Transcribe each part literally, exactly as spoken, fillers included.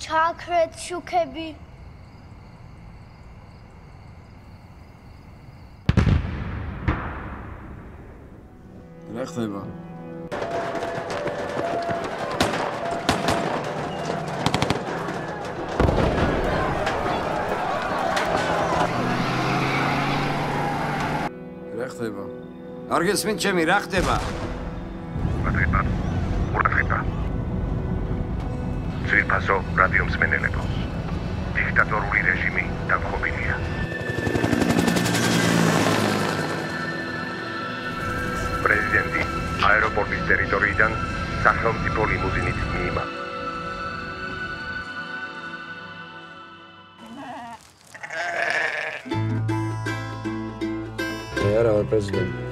chocolate chukhebi. Recht hebben. Recht hebben. Argus vindt je me recht hebben. Wat is dat? Hoe is dat? Zit pas op, radiums meneleko. Dictatoruli regime, dan hobilia. Presidenti, aeroportis territoriidan, სახელმწიფო ლიმუზინით მიიმა. მე არა ვარ პრეზიდენტი.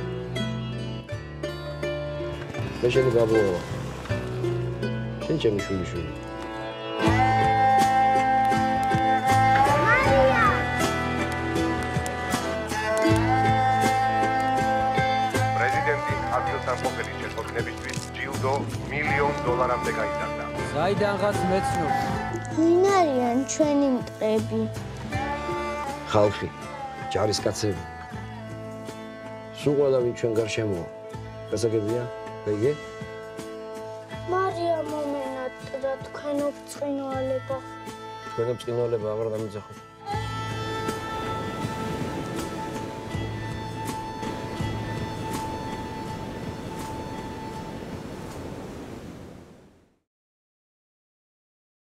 მე შენი გაბოვა. შენ ჩემი შვილიშვილი. მილიონამდე გაიზარდა. საიდანღაც მეცნობს. ვინ არიან ჩვენი მტრები? ხალხი, ჯარისკაცები. სულ ყველა ვინ ჩვენ გარ შემოვა. გასაგებია, ეგ? მარია მომენად და თქვენ ოფწყინვალება. თქვენ ოფწყინვალება აღარ დამიძახოთ.